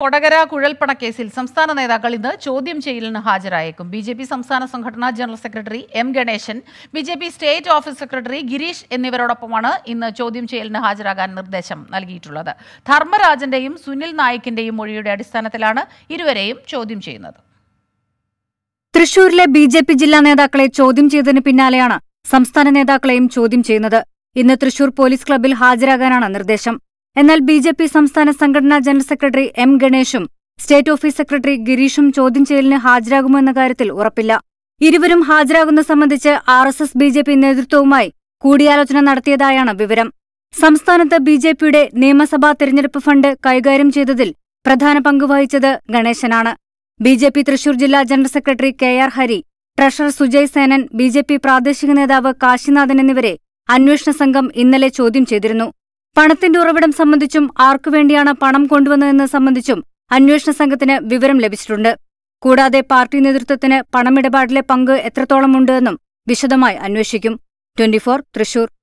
Kodagara Kudalpana Kesil, Samstana Nadakalina, Chodim Chilin Hajaraikum, BJP Samstana Sangatana General Secretary M. Ganeshan, BJP State Office Secretary Girish Ennivarotopamana in the Chodim Chilin Hajaragan Nurdesham, Algitulada, Dharmaraj and Dayim, Sunil Naik and Dayim Muriad Sanatalana, Iduvereim, Chodim Chainada. Thrissuriലെ BJP Jilla Nedakkale Chodim Cheythinu Pinnaleyana, Samstana Nedakkaleയും Chodim Cheynathu. ഇന്ന് Thrissur police ക്ലബ്ബിൽ ഹാജരാകാനാണ് നിർദ്ദേശം. എന്നാൽ BJP സംസ്ഥാന സംഘടന general secretary M ഗണേഷും state office secretary ഗിരീഷും ചോദ്യം ചെയ്യലിന് ഹാജരാകുമോ എന്ന കാര്യത്തിൽ ഉറപ്പില്ല. ഇരുവരും ഹാജരാകുന്ന സംബന്ധിച്ച് ആർഎസ്എസ് ബിജെപി നേതൃത്വവുമായി കൂടിയാലോചന നടത്തിയതായാണ് വിവരം. സംസ്ഥാനത്തെ ബിജെപിയുടെ നിയമസഭാ തിരഞ്ഞെടുപ്പ് ഫണ്ട് കൈകാര്യം ചെയ്തതിൽ പ്രധാന പങ്ക് വഹിച്ചത് ഗണേശനാണ്. ബിജെപി തൃശൂർ ജില്ലാ general secretary KR Hari, treasurer Sujay Senan, BJP പ്രാദേശിക നേതാവ് കാശിനാഥൻ എന്നിവരെ അന്വേഷണ സംഘം ഇന്നലെ ചോദ്യം ചെയ്തിരുന്നു. പണത്തിന്റെ ഉറവിടം സംബന്ധിച്ചും ആർക്കുവേണ്ടിയാണ് പണം കൊണ്ടുവന്നതെന്ന് സംബന്ധിച്ചും അന്വേഷണ സംഘത്തിന് വിവരം ലഭിച്ചിട്ടുണ്ട്. കൂടാതെ പാർട്ടി നേതൃത്വത്തിന് പണമിടപാടിലെ പങ്ക് എത്രത്തോളമുണ്ടെന്നും വിശദമായി അന്വേഷിക്കും. 24 തൃശൂർ.